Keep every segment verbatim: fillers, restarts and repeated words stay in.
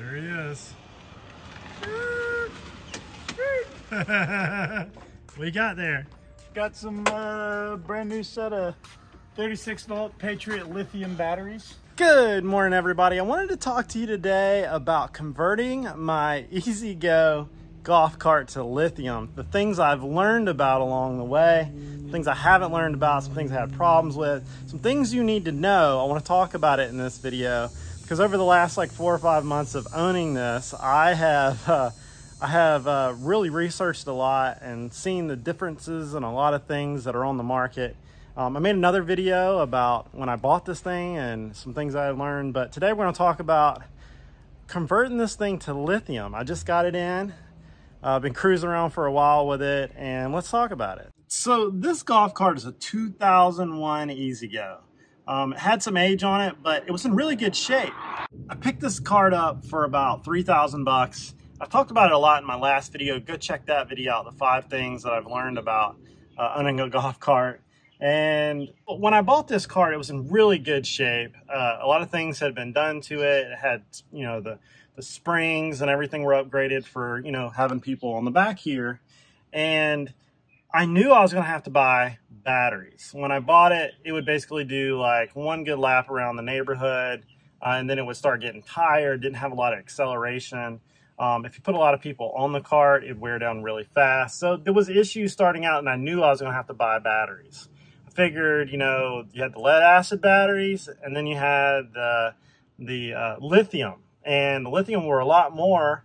There he is. We got there. Got some uh, brand new set of thirty-six volt Patriot lithium batteries. Good morning, everybody. I wanted to talk to you today about converting my E Z-GO golf cart to lithium. The things I've learned about along the way, things I haven't learned about, some things I had problems with, some things you need to know. I want to talk about it in this video because over the last like four or five months of owning this, I have uh, I have uh, really researched a lot and seen the differences in a lot of things that are on the market. Um, I made another video about when I bought this thing and some things I learned, but today we're going to talk about converting this thing to lithium. I just got it in. I've uh, been cruising around for a while with it, and let's talk about it. So this golf cart is a two thousand one E Z-GO. Um, it had some age on it, but it was in really good shape. I picked this cart up for about three thousand bucks. I talked about it a lot in my last video. Go check that video out, the five things that I've learned about uh, owning a golf cart. And when I bought this cart, it was in really good shape. Uh, a lot of things had been done to it. It had, you know, the, the springs and everything were upgraded for, you know, having people on the back here. And I knew I was going to have to buy batteries. When I bought it, it would basically do like one good lap around the neighborhood. Uh, and then it would start getting tired, didn't have a lot of acceleration. Um, if you put a lot of people on the cart, it'd wear down really fast. So there was issues starting out, and I knew I was going to have to buy batteries. Figured, you know, you had the lead acid batteries, and then you had uh, the uh, lithium, and the lithium were a lot more,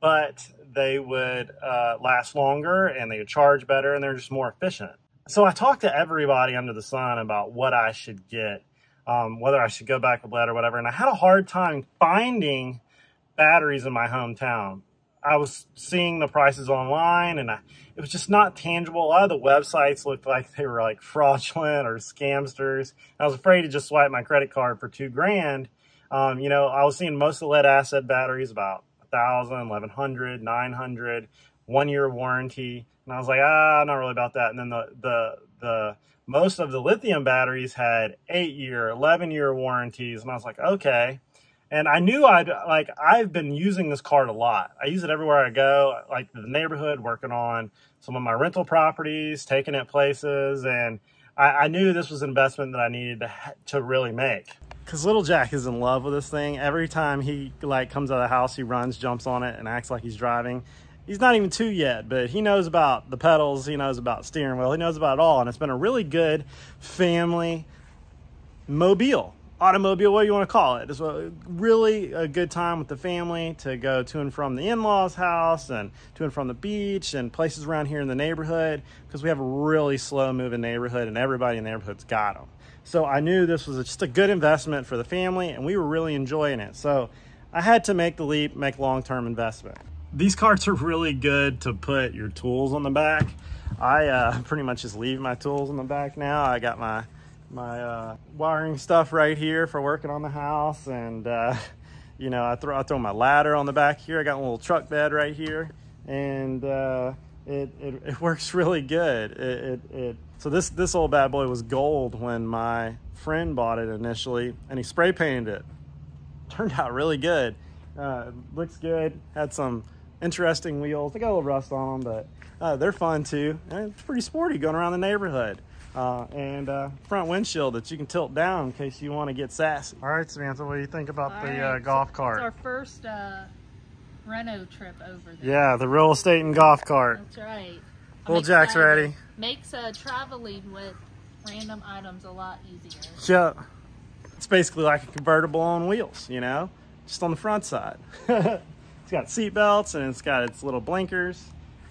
but they would uh, last longer and they would charge better and they're just more efficient. So I talked to everybody under the sun about what I should get, um, whether I should go back with lead or whatever. And I had a hard time finding batteries in my hometown. I was seeing the prices online, and I, it was just not tangible. A lot of the websites looked like they were like fraudulent or scamsters. I was afraid to just swipe my credit card for two grand. Um, you know, I was seeing most of the lead acid batteries about a thousand, eleven hundred, nine hundred, one year warranty. And I was like, ah, I'm not really about that. And then the, the, the, most of the lithium batteries had eight year, eleven year warranties. And I was like, okay. And I knew I'd, like, I've been using this cart a lot. I use it everywhere I go, like the neighborhood, working on some of my rental properties, taking it places. And I, I knew this was an investment that I needed to, to really make. Because little Jack is in love with this thing. Every time he, like, comes out of the house, he runs, jumps on it, and acts like he's driving. He's not even two yet, but he knows about the pedals. He knows about steering wheel. He knows about it all. And it's been a really good family mobile. Automobile, what do you want to call it? It's a really a good time with the family to go to and from the in-laws' house and to and from the beach and places around here in the neighborhood, because we have a really slow-moving neighborhood and everybody in the neighborhood's got them. So I knew this was just a good investment for the family, and we were really enjoying it. So I had to make the leap, make long-term investment. These carts are really good to put your tools on the back. I uh, pretty much just leave my tools on the back now. I got my my uh wiring stuff right here for working on the house, and uh you know, I throw I throw my ladder on the back here. I got a little truck bed right here, and uh it it, it works really good. It, it it so this this old bad boy was gold when my friend bought it initially, and he spray painted it. Turned out really good. Uh looks good. Had some interesting wheels. They got a little rust on them, but uh, they're fun too, and it's pretty sporty going around the neighborhood. Uh, and uh, front windshield that you can tilt down in case you want to get sassy. All right, Samantha, what do you think about All the right, uh, golf so cart? It's our first uh, reno trip over there. Yeah, the real estate and golf cart. That's right. Little Jack's ready. Makes uh, traveling with random items a lot easier. Yeah. It's basically like a convertible on wheels, you know, just on the front side. It's got seat belts, and it's got its little blinkers,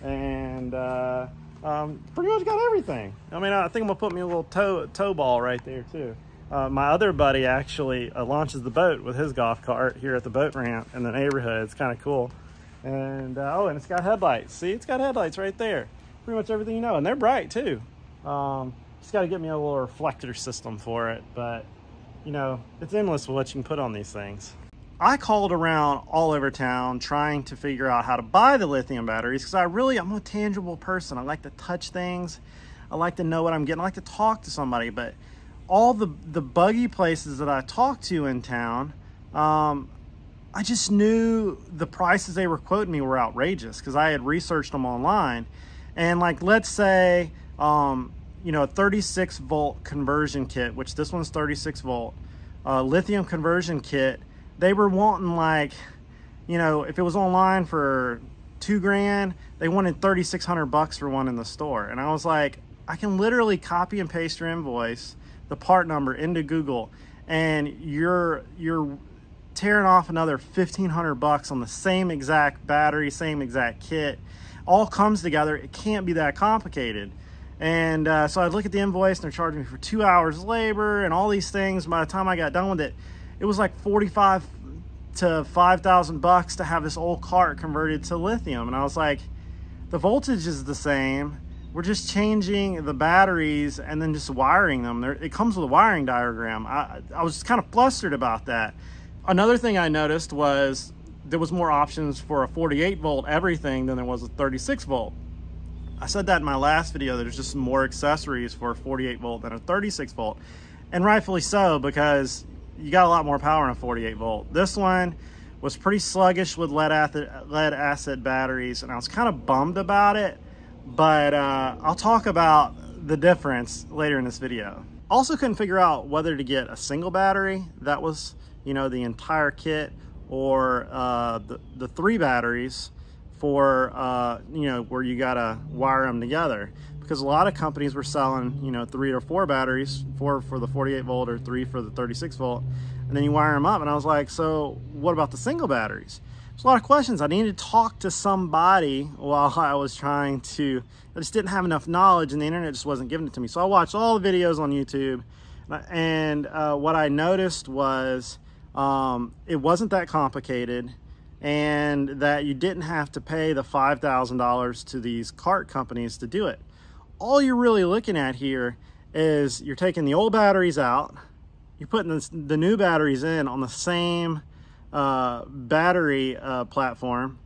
and uh, Um, pretty much got everything. I mean, I think I'm gonna put me a little toe, toe ball right there too. Uh, my other buddy actually uh, launches the boat with his golf cart here at the boat ramp in the neighborhood. It's kind of cool. And, uh, oh, and it's got headlights. See, it's got headlights right there. Pretty much everything you know, and they're bright too. Um, just gotta get me a little reflector system for it, but you know, it's endless what you can put on these things. I called around all over town trying to figure out how to buy the lithium batteries, because I really, I'm a tangible person. I like to touch things. I like to know what I'm getting. I like to talk to somebody, but all the, the buggy places that I talked to in town, um, I just knew the prices they were quoting me were outrageous because I had researched them online. And like, let's say, um, you know, a thirty-six volt conversion kit, which this one's thirty-six volt, uh, lithium conversion kit, they were wanting like, you know, if it was online for two grand, they wanted thirty-six hundred bucks for one in the store. And I was like, I can literally copy and paste your invoice, the part number, into Google, and you're you're tearing off another fifteen hundred bucks on the same exact battery, same exact kit. All comes together. It can't be that complicated. And uh, so I'd look at the invoice, and they're charging me for two hours labor and all these things. By the time I got done with it, it was like forty-five to five thousand bucks to have this old cart converted to lithium. And I was like, the voltage is the same. We're just changing the batteries and then just wiring them. There, it comes with a wiring diagram. I, I was kind of flustered about that. Another thing I noticed was there was more options for a forty-eight volt everything than there was a thirty-six volt. I said that in my last video, there's just more accessories for a forty-eight volt than a thirty-six volt. And rightfully so, because you got a lot more power in a forty-eight volt. This one was pretty sluggish with lead acid batteries, and I was kind of bummed about it, but uh, I'll talk about the difference later in this video. Also couldn't figure out whether to get a single battery that was, you know, the entire kit, or uh, the, the three batteries for, uh, you know, where you gotta wire them together. Because a lot of companies were selling, you know, three or four batteries, four for the forty-eight volt or three for the thirty-six volt, and then you wire them up. And I was like, so what about the single batteries? There's a lot of questions. I needed to talk to somebody while I was trying to, I just didn't have enough knowledge and the internet just wasn't giving it to me. So I watched all the videos on YouTube, and uh, what I noticed was um, it wasn't that complicated, and that you didn't have to pay the five thousand dollars to these cart companies to do it. All you're really looking at here is you're taking the old batteries out, you're putting this, the new batteries in on the same uh, battery uh, platform,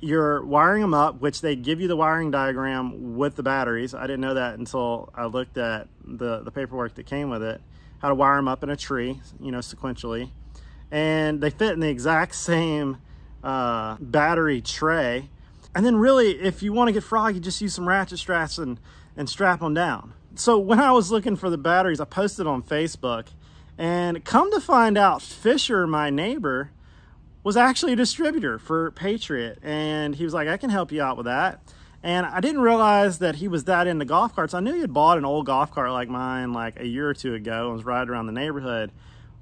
you're wiring them up, which they give you the wiring diagram with the batteries. I didn't know that until I looked at the, the paperwork that came with it, how to wire them up in a tree, you know, sequentially. And they fit in the exact same uh, battery tray. And then really, if you want to get froggy, just use some ratchet straps and, and strap them down. So when I was looking for the batteries, I posted on Facebook, and come to find out, Fisher, my neighbor, was actually a distributor for Patriot. And he was like, I can help you out with that. And I didn't realize that he was that into golf carts. I knew he had bought an old golf cart like mine like a year or two ago and was riding around the neighborhood.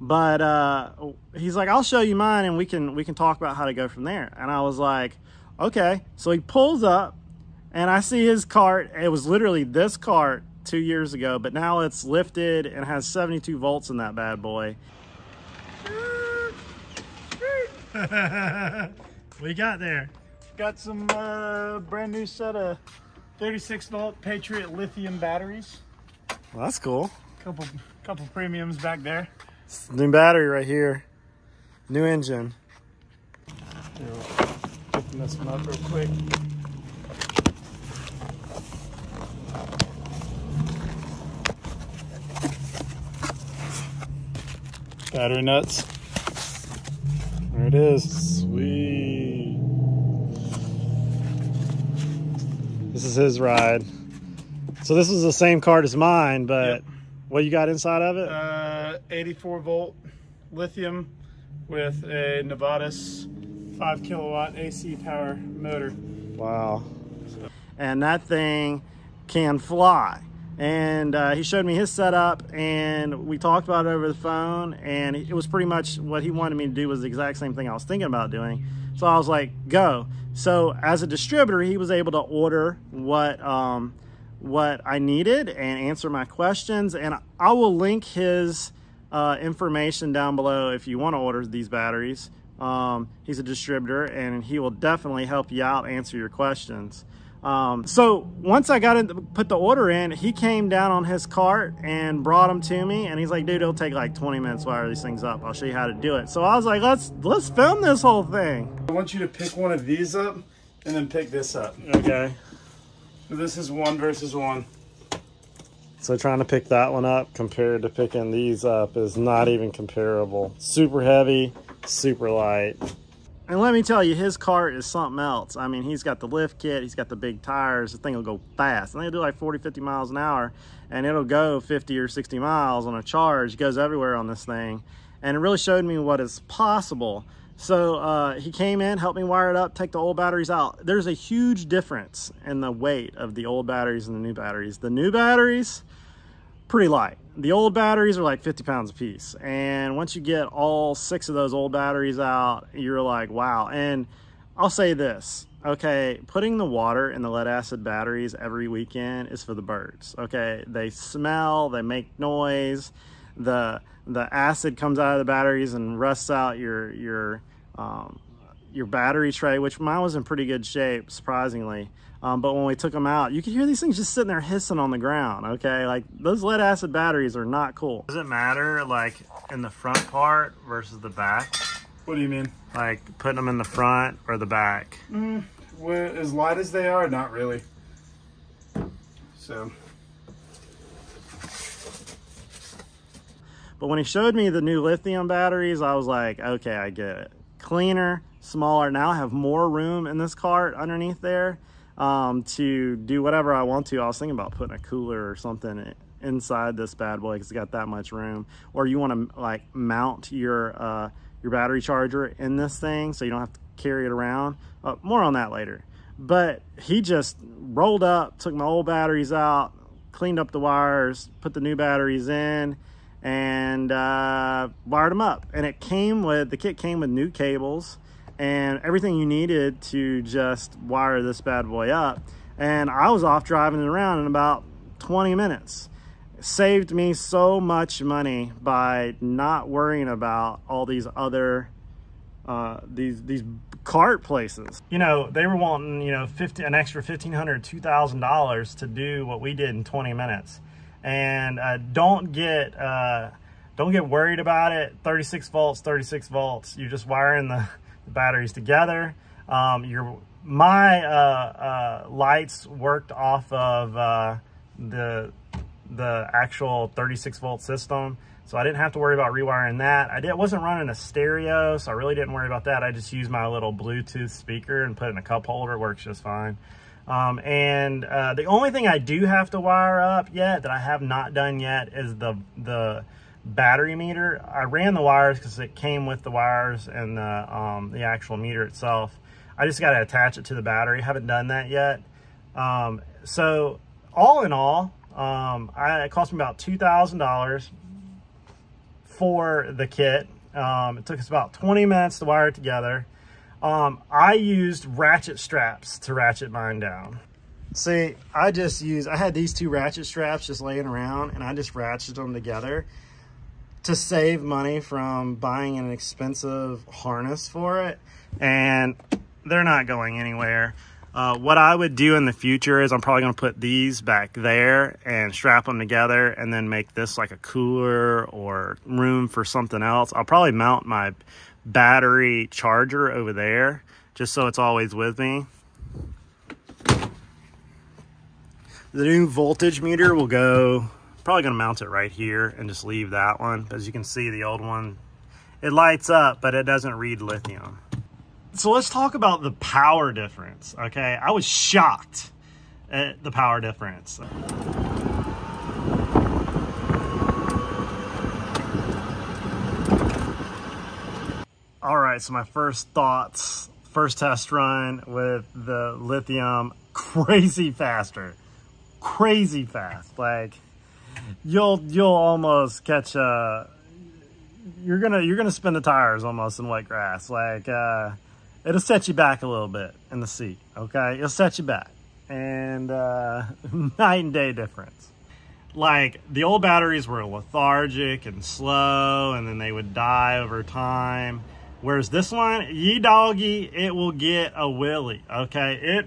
But uh, he's like, I'll show you mine, and we can, we can talk about how to go from there. And I was like, okay. So he pulls up, and I see his cart. It was literally this cart two years ago, but now it's lifted and has seventy-two volts in that bad boy. We got there. Got some uh, brand new set of thirty-six volt Patriot Lithium batteries. Well, that's cool. Couple, couple premiums back there. New battery right here. New engine. There. Mess them up real quick. Battery nuts. There it is. Sweet. This is his ride. So this is the same cart as mine, but yep. What you got inside of it? Uh, eighty-four volt lithium with a Nevatis five kilowatt A C power motor. Wow. And that thing can fly. And uh, he showed me his setup, and we talked about it over the phone, and it was pretty much what he wanted me to do was the exact same thing I was thinking about doing. So I was like, go. So as a distributor, he was able to order what um, what I needed and answer my questions. And I will link his uh, information down below if you want to order these batteries. Um, he's a distributor, and he will definitely help you out, answer your questions. Um, so once I got in, put the order in, he came down on his cart and brought them to me, and he's like, dude, it'll take like twenty minutes to wire these things up. I'll show you how to do it. So I was like, let's, let's film this whole thing. I want you to pick one of these up and then pick this up. Okay. So this is one versus one. So trying to pick that one up compared to picking these up is not even comparable. Super heavy. Super light. And let me tell you, his car is something else. I mean, he's got the lift kit, he's got the big tires, the thing will go fast. And they'll do like forty, fifty miles an hour, and it'll go fifty or sixty miles on a charge. It goes everywhere on this thing. And it really showed me what is possible. So uh, he came in, helped me wire it up, take the old batteries out. There's a huge difference in the weight of the old batteries and the new batteries. The new batteries, pretty light. The old batteries are like fifty pounds a piece. And once you get all six of those old batteries out, you're like, wow. And I'll say this, okay, putting the water in the lead acid batteries every weekend is for the birds, okay? They smell, they make noise. The, the acid comes out of the batteries and rusts out your, your, um, your battery tray, which mine was in pretty good shape, surprisingly. Um, but when we took them out, you could hear these things just sitting there hissing on the ground, okay? Like, those lead acid batteries are not cool. Does it matter, like, in the front part versus the back? What do you mean? Like, putting them in the front or the back? Mm, well, as light as they are, not really. So. But when he showed me the new lithium batteries, I was like, okay, I get it. Cleaner, smaller. Now I have more room in this cart underneath there. Um, to do whatever I want to. I was thinking about putting a cooler or something inside this bad boy because it's got that much room. Or you want to like mount your uh, your battery charger in this thing so you don't have to carry it around. Uh, more on that later. But he just rolled up, took my old batteries out, cleaned up the wires, put the new batteries in, and uh, wired them up. And it came with, the kit came with new cables and everything you needed to just wire this bad boy up. And I was off driving it around in about twenty minutes. It saved me so much money by not worrying about all these other uh these these cart places. You know, they were wanting, you know, fifty an extra fifteen hundred two thousand dollars to do what we did in twenty minutes. And uh don't get uh don't get worried about it. Thirty-six volts thirty-six volts, you're just wiring the The batteries together. Um, your my uh, uh, lights worked off of uh, the the actual thirty-six volt system, so I didn't have to worry about rewiring that. I did, wasn't running a stereo, so I really didn't worry about that. I just used my little Bluetooth speaker and put it in a cup holder. It works just fine. Um, and uh, the only thing I do have to wire up yet that I have not done yet is the the. battery meter. I ran the wires because it came with the wires and the, um, the actual meter itself. I just got to attach it to the battery. Haven't done that yet. Um, so all in all, um, I, it cost me about two thousand dollars for the kit. Um, it took us about twenty minutes to wire it together. Um, I used ratchet straps to ratchet mine down. See, I just used, I had these two ratchet straps just laying around and I just ratcheted them together to save money from buying an expensive harness for it. And they're not going anywhere. Uh, what I would do in the future is I'm probably gonna put these back there and strap them together and then make this like a cooler or room for something else. I'll probably mount my battery charger over there just so it's always with me. The new voltage meter will go, probably gonna mount it right here and just leave that one. As you can see, the old one, it lights up, but it doesn't read lithium. So let's talk about the power difference, okay? I was shocked at the power difference. All right, so my first thoughts, first test run with the lithium, crazy faster, crazy fast, like, you'll you'll almost catch a you're gonna you're gonna spin the tires almost in wet grass. Like uh it'll set you back a little bit in the seat, okay? It'll set you back. And uh night and day difference. Like, the old batteries were lethargic and slow, and then they would die over time, whereas this one, ye doggy, it will get a willy, okay? It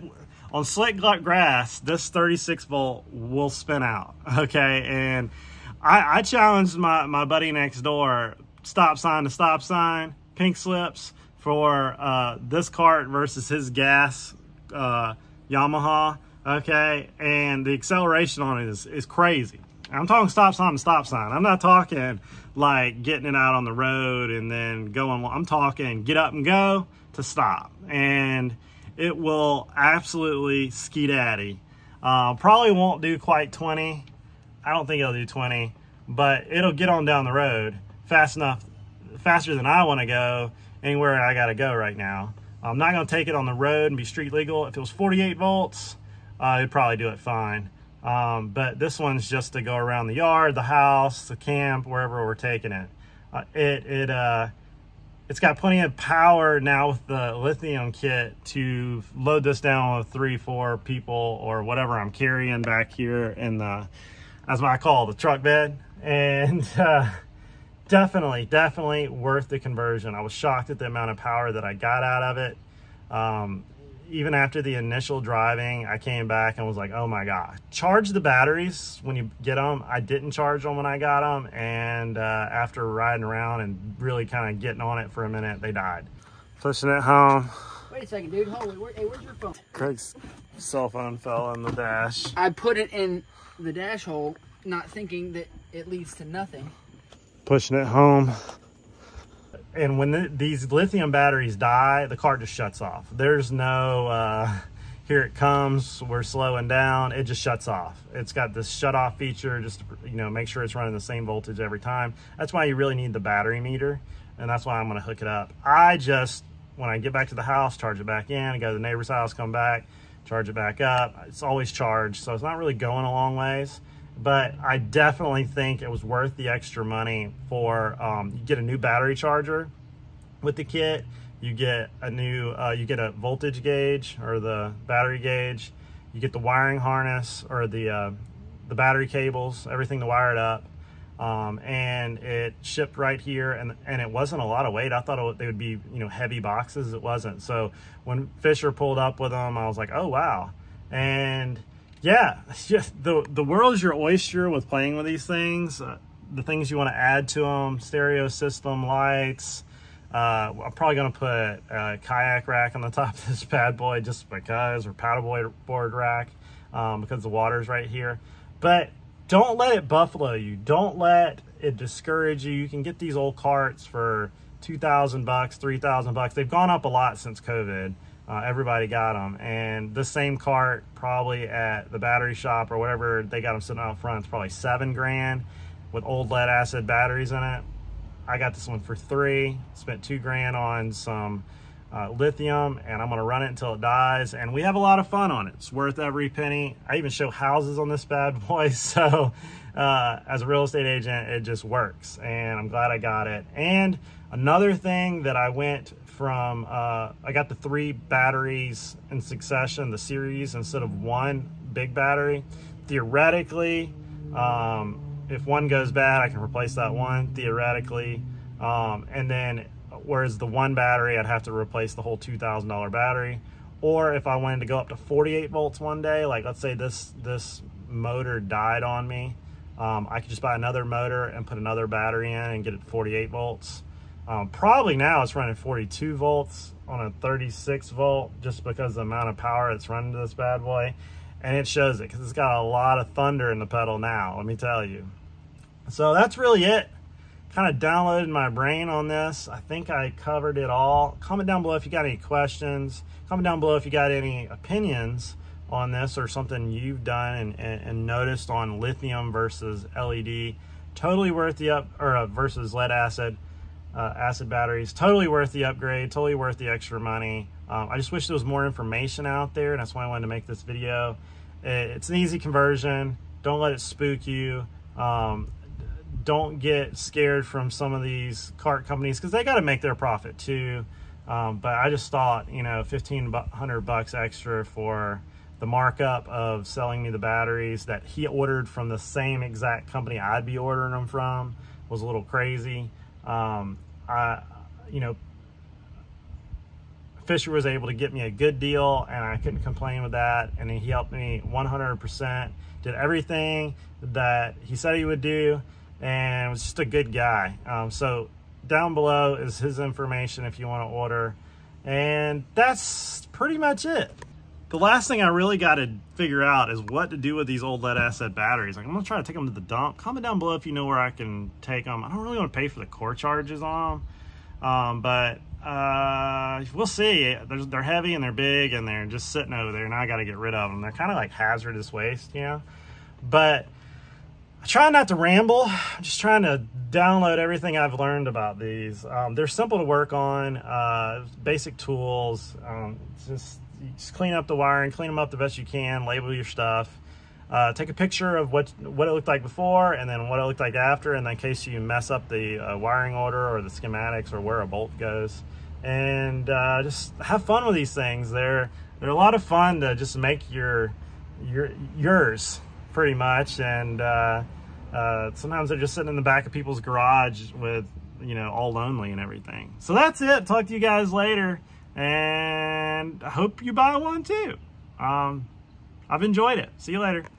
on slick grass, this thirty-six volt will spin out, okay? And I, I challenged my, my buddy next door, stop sign to stop sign, pink slips for uh, this cart versus his gas uh, Yamaha, okay? And the acceleration on it is, is crazy. I'm talking stop sign to stop sign. I'm not talking like getting it out on the road and then going. I'm talking get up and go to stop. And it will absolutely ski-daddy. Uh, probably won't do quite twenty. I don't think it'll do twenty, but it'll get on down the road fast enough, faster than I want to go anywhere I got to go right now. I'm not going to take it on the road and be street legal. If it was forty-eight volts, uh, it'd probably do it fine. Um, but this one's just to go around the yard, the house, the camp, wherever we're taking it. Uh, it, it, uh, it's got plenty of power now with the lithium kit to load this down with three, four people or whatever I'm carrying back here in the, that's what I call the truck bed. And, uh, definitely, definitely worth the conversion. I was shocked at the amount of power that I got out of it. Um, even after the initial driving, I came back and was like, oh my God. Charge the batteries when you get them. I didn't charge them when I got them. And uh, after riding around and really kind of getting on it for a minute, they died. Pushing it home. Wait a second, dude. Hold it. Where, hey, where's your phone? Craig's cell phone fell in the dash. I put it in the dash hole, not thinking that it leads to nothing. Pushing it home. And when the, these lithium batteries die, the car just shuts off. There's no, uh, here it comes, we're slowing down. It just shuts off. It's got this shut off feature, just, you know, make sure it's running the same voltage every time. That's why you really need the battery meter. And that's why I'm gonna hook it up. I just, when I get back to the house, charge it back in, go to the neighbor's house, come back, charge it back up. It's always charged, so it's not really going a long ways. But I definitely think it was worth the extra money for, um, you get a new battery charger with the kit, you get a new, uh, you get a voltage gauge or the battery gauge, you get the wiring harness or the, uh, the battery cables, everything to wire it up. Um, and it shipped right here, and, and it wasn't a lot of weight. I thought it, they would be, you know, heavy boxes. It wasn't. So when Fisher pulled up with them, I was like, oh, wow. And yeah, just the the world is your oyster with playing with these things. Uh, the things you want to add to them, stereo system, lights. Uh, I'm probably going to put a kayak rack on the top of this bad boy just because, or paddleboard rack, um, because the water's right here. But don't let it buffalo you. Don't let it discourage you. You can get these old carts for two thousand bucks, three thousand bucks. They've gone up a lot since COVID. Uh, everybody got them, and the same cart probably at the battery shop or whatever they got them sitting out front, it's probably seven grand with old lead acid batteries in it. I got this one for three, spent two grand on some uh, lithium, and I'm gonna run it until it dies, and we have a lot of fun on it. It's worth every penny. I even show houses on this bad boy, so uh, as a real estate agent, it just works, and I'm glad I got it. And another thing that I went from, uh, I got the three batteries in succession, the series, instead of one big battery. Theoretically, um, if one goes bad, I can replace that one, theoretically. Um, and then, whereas the one battery, I'd have to replace the whole two thousand dollar battery. Or if I wanted to go up to forty-eight volts one day, like let's say this, this motor died on me, um, I could just buy another motor and put another battery in and get it to forty-eight volts. Um, probably now it's running forty-two volts on a thirty-six volt just because of the amount of power it's running to this bad boy. And it shows it because it's got a lot of thunder in the pedal now, let me tell you. So that's really it. Kind of downloaded my brain on this. I think I covered it all. Comment down below if you got any questions. Comment down below if you got any opinions on this or something you've done and, and, and noticed on lithium versus L E D. Totally worth the up, or uh, versus lead acid. Uh, acid batteries, totally worth the upgrade, totally worth the extra money. um, I just wish there was more information out there, and that's why I wanted to make this video. It, it's an easy conversion. Don't let it spook you. Um, don't get scared from some of these cart companies because they got to make their profit too. Um, but I just thought, you know, fifteen hundred bucks extra for the markup of selling me the batteries that he ordered from the same exact company I'd be ordering them from was a little crazy. um I, you know, Fisher was able to get me a good deal, and I couldn't complain with that. And he helped me one hundred percent, did everything that he said he would do, and was just a good guy. Um, so down below is his information if you want to order. And that's pretty much it. The last thing I really got to figure out is what to do with these old lead acid batteries. Like, I'm going to try to take them to the dump. Comment down below if you know where I can take them. I don't really want to pay for the core charges on them, um, but uh, we'll see. They're, they're heavy and they're big and they're just sitting over there, and I got to get rid of them. They're kind of like hazardous waste, you know? But I try not to ramble. I'm just trying to download everything I've learned about these. Um, they're simple to work on, uh, basic tools, um, just... You just clean up the wiring, clean them up the best you can, label your stuff, uh, take a picture of what what it looked like before and then what it looked like after, and then in case you mess up the uh, wiring order or the schematics or where a bolt goes, and uh, just have fun with these things. They're they're a lot of fun to just make your your yours pretty much, and uh, uh, sometimes they're just sitting in the back of people's garage with, you know, all lonely and everything. So that's it. Talk to you guys later. And I hope you buy one too. Um, I've enjoyed it. See you later.